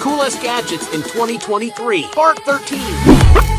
coolest gadgets in 2023. Part 13.